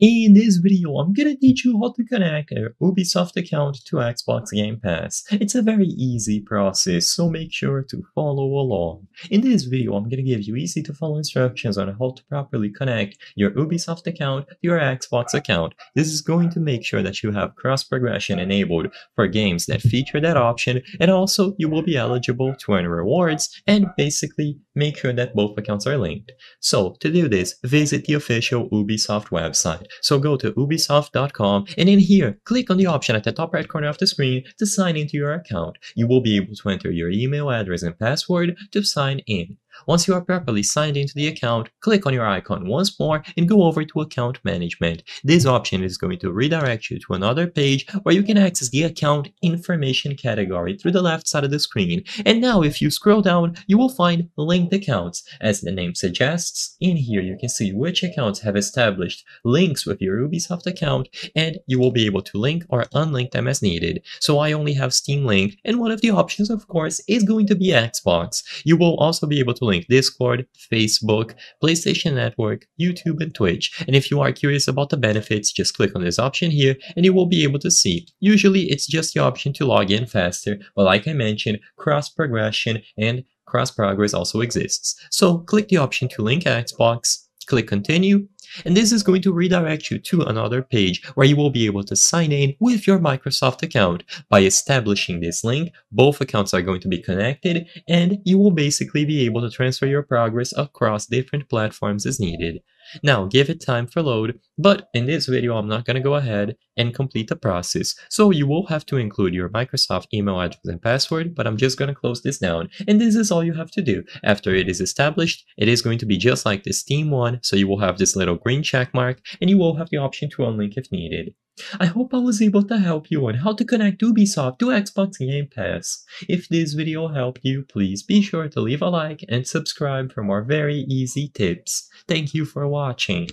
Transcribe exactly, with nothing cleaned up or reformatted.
In this video, I'm gonna teach you how to connect your Ubisoft account to Xbox Game Pass. It's a very easy process, so make sure to follow along. In this video, I'm gonna give you easy to follow instructions on how to properly connect your Ubisoft account to your Xbox account. This is going to make sure that you have cross-progression enabled for games that feature that option, and also you will be eligible to earn rewards and basically make sure that both accounts are linked. So to do this, visit the official Ubisoft website. So go to ubisoft dot com, and in here, click on the option at the top right corner of the screen to sign into your account. You will be able to enter your email address and password to sign in. Once you are properly signed into the account, click on your icon once more and go over to Account Management. This option is going to redirect you to another page where you can access the account information category through the left side of the screen. And now if you scroll down, you will find linked accounts. As the name suggests, in here you can see which accounts have established links with your Ubisoft account, and you will be able to link or unlink them as needed. So I only have Steam linked, and one of the options, of course, is going to be Xbox. You will also be able to link Discord, Facebook, PlayStation Network, YouTube, and Twitch. And if you are curious about the benefits, just click on this option here and you will be able to see. Usually it's just the option to log in faster, but like I mentioned, cross-progression and cross-progress also exists. So click the option to link Xbox, click continue, and this is going to redirect you to another page where you will be able to sign in with your Microsoft account. By establishing this link, both accounts are going to be connected, and you will basically be able to transfer your progress across different platforms as needed. Now give it time for load, but in this video I'm not going to go ahead and complete the process. So you will have to include your Microsoft email address and password, but I'm just going to close this down. And this is all you have to do. After it is established, it is going to be just like the Steam one, so you will have this little green check mark and you will have the option to unlink if needed. I hope I was able to help you on how to connect Ubisoft to Xbox Game Pass. If this video helped you, please be sure to leave a like and subscribe for more very easy tips. Thank you for watching.